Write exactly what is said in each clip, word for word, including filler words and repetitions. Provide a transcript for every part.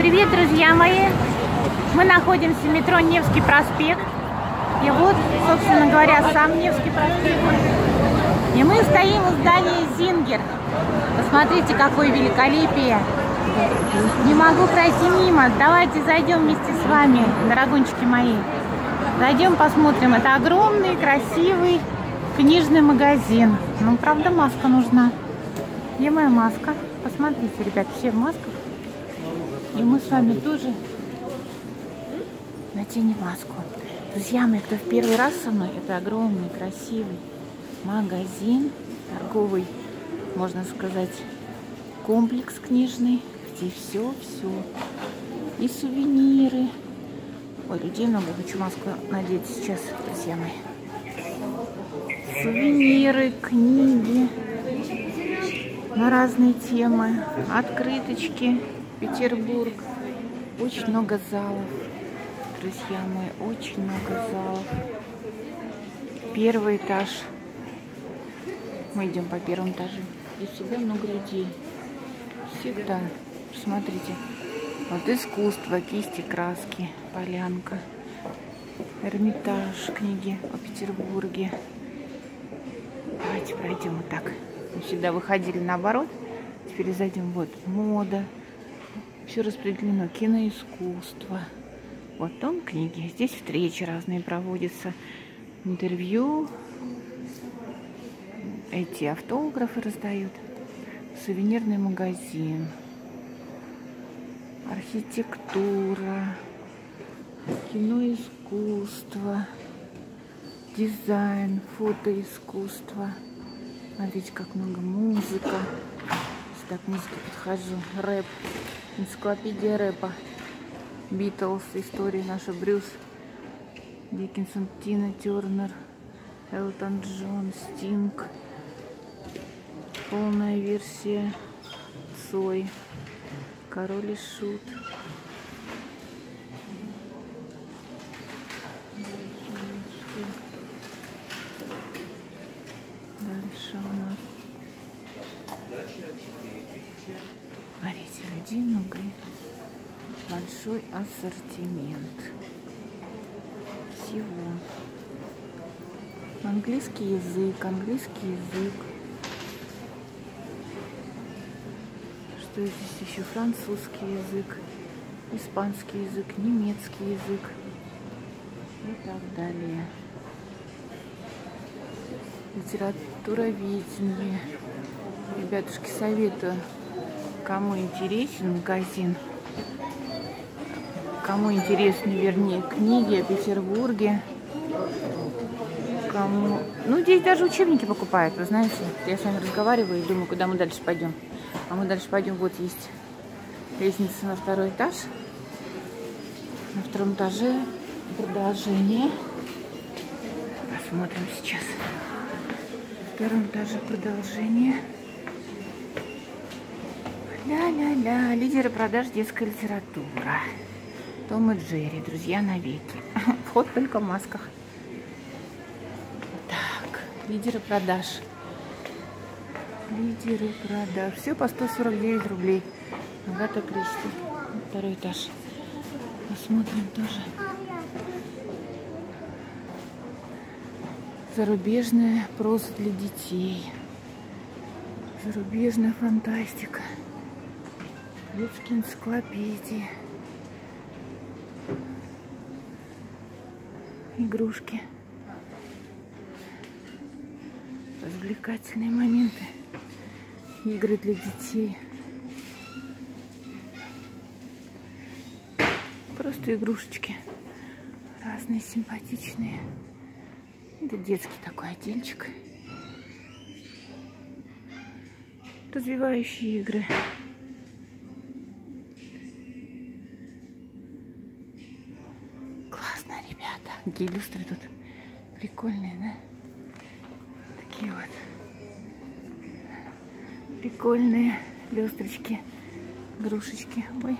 Привет, друзья мои! Мы находимся в метро Невский проспект. И вот, собственно говоря, сам Невский проспект. И мы стоим у здания Зингер. Посмотрите, какое великолепие! Не могу пройти мимо. Давайте зайдем вместе с вами, дорогунчики мои. Зайдем, посмотрим. Это огромный, красивый книжный магазин. Ну, правда, маска нужна. Где моя маска? Посмотрите, ребят, все в масках. И мы с вами тоже наденем маску. Друзья мои, кто в первый раз со мной, это огромный, красивый магазин, торговый, можно сказать, комплекс книжный, где все-все. И сувениры. Ой, людей много, хочу маску надеть сейчас, друзья мои. Сувениры, книги на разные темы, открыточки. Петербург. Очень много залов, друзья мои, очень много залов. Первый этаж. Мы идем по первому этажу. И всегда много людей. Всегда. Смотрите. Вот искусство, кисти, краски, полянка. Эрмитаж, книги о Петербурге. Давайте пройдем вот так. Мы всегда выходили наоборот. Теперь зайдем. Вот мода. Все распределено. Киноискусство. Вот дом книги. Здесь встречи разные проводятся. Интервью. Эти автографы раздают. Сувенирный магазин. Архитектура. Киноискусство. Дизайн. Фотоискусство. Смотрите, как много музыка. Так, музыке подхожу. Рэп. Энциклопедия рэпа. Битлз, истории наши. Брюс Дикинсон, Тина Тернер, Элтон Джон, Стинг. Полная версия. Цой. Король и Шут. Дальше у нас. Смотрите, людей много. Большой ассортимент всего. Английский язык, английский язык. Что здесь еще? Французский язык, испанский язык, немецкий язык и так далее. Литературоведение. Ребятушки, советую, кому интересен магазин, кому интересны, вернее, книги о Петербурге, кому... Ну, здесь даже учебники покупают, вы знаете. Я с вами разговариваю и думаю, куда мы дальше пойдем. А мы дальше пойдем, вот есть лестница на второй этаж. На втором этаже продолжение. Посмотрим сейчас. На втором этаже продолжение. Ля-ля-ля. Лидеры продаж детская литература. Том и Джерри. Друзья навеки. Вход только в масках. Так. Лидеры продаж. Лидеры продаж. Все по сто сорок девять рублей. Агата Кристи. Второй этаж. Посмотрим тоже. Зарубежная проза для детей. Зарубежная фантастика. Детские энциклопедии. Игрушки. Развлекательные моменты. Игры для детей. Просто игрушечки. Разные, симпатичные. Это детский такой отельчик. Развивающие игры. Такие люстры тут прикольные, да? Такие вот прикольные люстрочки, игрушечки. Ой.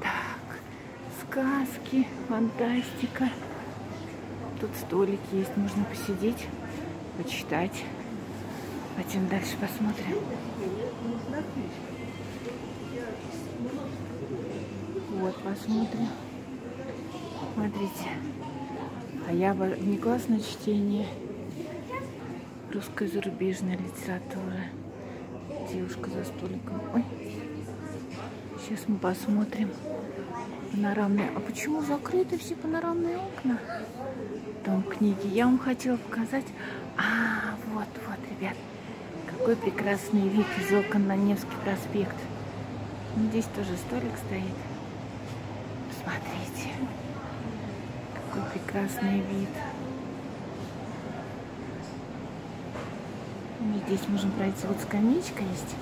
Так, сказки, фантастика. Тут столики есть, можно посидеть, почитать. Пойдем дальше посмотрим. сейчас посмотрим. Смотрите. А я не классное чтение. Русская зарубежная литература. Девушка за столиком. Ой. Сейчас мы посмотрим. Панорамные. А почему закрыты все панорамные окна? Дом книги. Я вам хотела показать. А, вот, вот, ребят. Какой прекрасный вид из окон на Невский проспект. Здесь тоже столик стоит. Смотрите. Какой прекрасный вид. И здесь можно пройти. Вот скамеечка есть.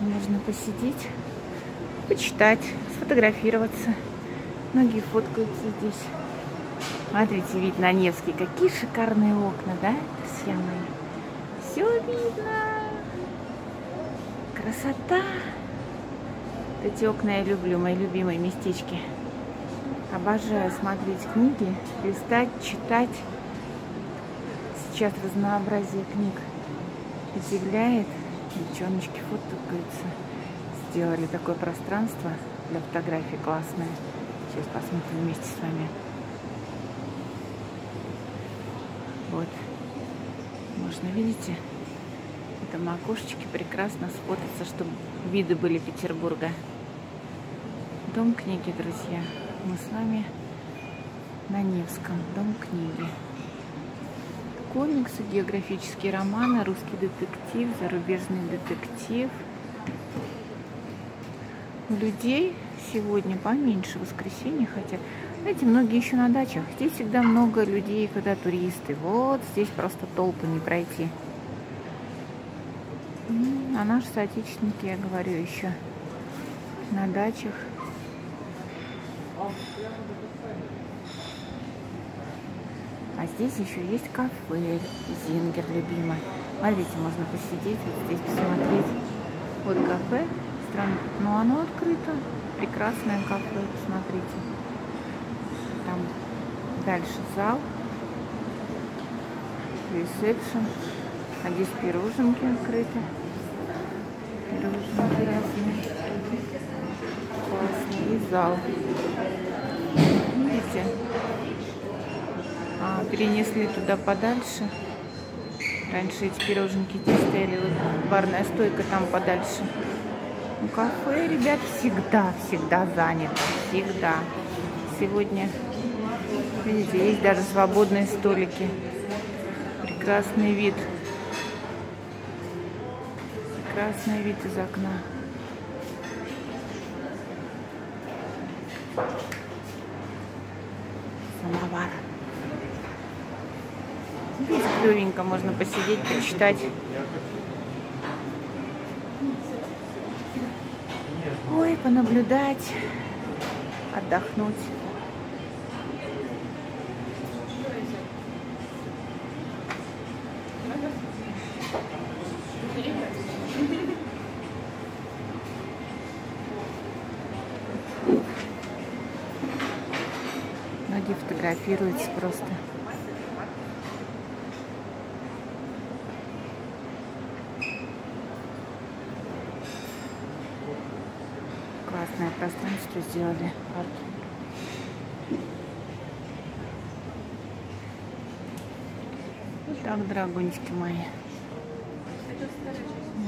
Можно посидеть, почитать, сфотографироваться. Многие фоткаются здесь. Смотрите, вид на Невский. Какие шикарные окна, да, друзья мои? Все видно. Красота. Вот эти окна я люблю, мои любимые местечки. Обожаю смотреть книги, листать, читать. Сейчас разнообразие книг удивляет. Девчоночки фоткаются. Сделали такое пространство для фотографий классное. Сейчас посмотрим вместе с вами. Вот, можно, видите, там окошечки прекрасно сходятся, чтобы виды были Петербурга. Дом книги, друзья. Мы с вами на Невском. Дом книги. Комиксы, географические романы, русский детектив, зарубежный детектив. Людей сегодня поменьше, в воскресенье, хотя... Знаете, многие еще на дачах. Здесь всегда много людей, когда туристы. Вот здесь просто толпы не пройти. А наши соотечественники, я говорю, еще на дачах. А здесь еще есть кафе «Зингер», любимое. Смотрите, можно посидеть, вот здесь посмотреть. Вот кафе. Странно. Но оно открыто. Прекрасное кафе, посмотрите. Там дальше зал, ресепшн, а здесь пироженки открыты, пироженки разные, классный, и зал, видите, а, перенесли туда подальше, раньше эти пироженки здесь стояли, вот барная стойка там подальше, ну, кафе, ребят, всегда, всегда занято, всегда, сегодня. Видите, есть даже свободные столики. Прекрасный вид. Прекрасный вид из окна. Самовар. Здесь клевенько можно посидеть, почитать. Ой, понаблюдать, отдохнуть. Многие фотографируются просто. Классное пространство сделали. Так, драгунчики мои.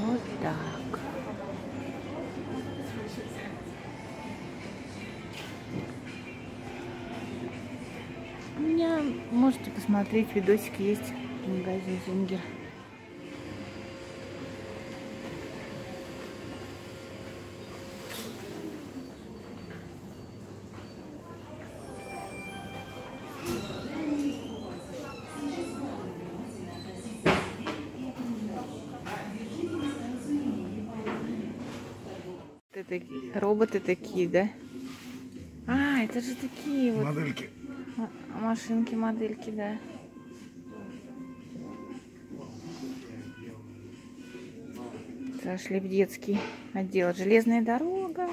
Вот так. У меня можете посмотреть, видосик есть в магазине Зингер. Роботы такие, да? А, это же такие вот... Модельки. Машинки, модельки, да. Зашли в детский отдел. Железная дорога.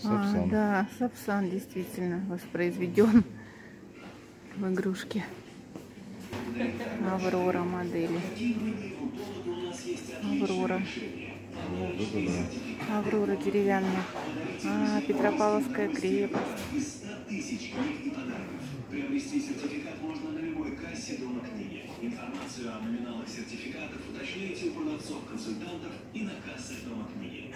Сапсан. А, да, Сапсан действительно воспроизведен в игрушке Аврора модели. Аврора. Аврора деревянная. А, Петропавловская крепость. Приобрести сертификат можно на любой кассе Дома книги. Информацию о номиналах сертификатов уточняйте у продавцов-консультантов и на кассах Дома книги.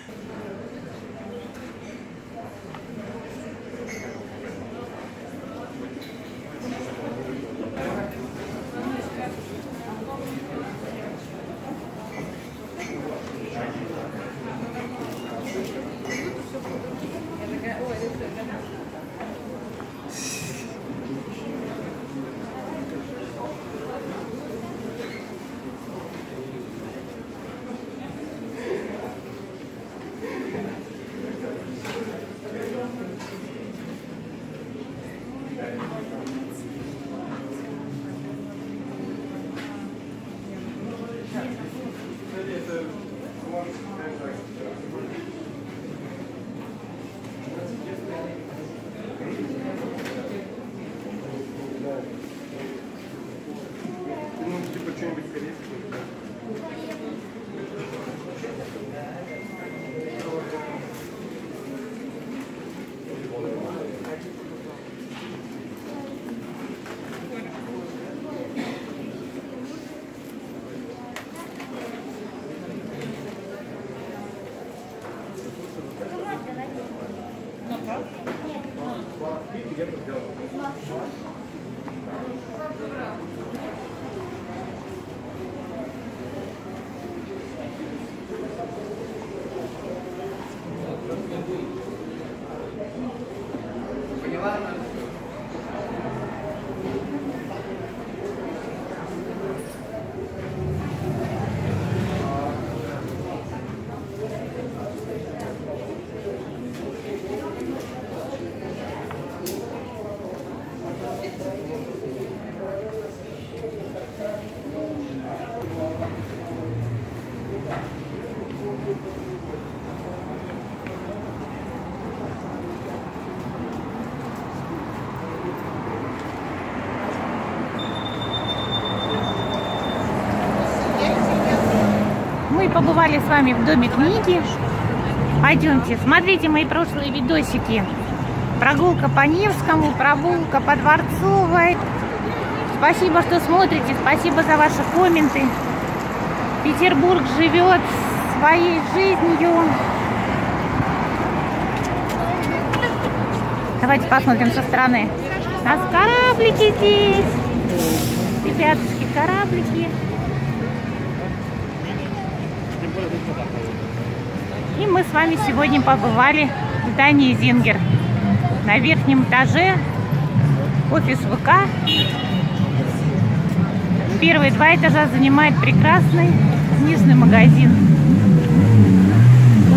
Побывали с вами в Доме книги. Пойдемте, смотрите мои прошлые видосики. Прогулка по Невскому, прогулка по Дворцовой. Спасибо, что смотрите, спасибо за ваши комменты. Петербург живет своей жизнью. Давайте посмотрим со стороны. У нас кораблики здесь. Ребятушки, кораблики. И мы с вами сегодня побывали в здании Зингер. На верхнем этаже офис ВК. Первые два этажа занимает прекрасный книжный магазин.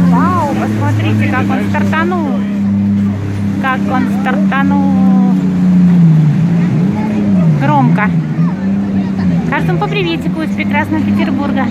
Вау, посмотрите, как он стартанул. Как он стартанул громко. Кажется, он по приветику из прекрасного Петербурга.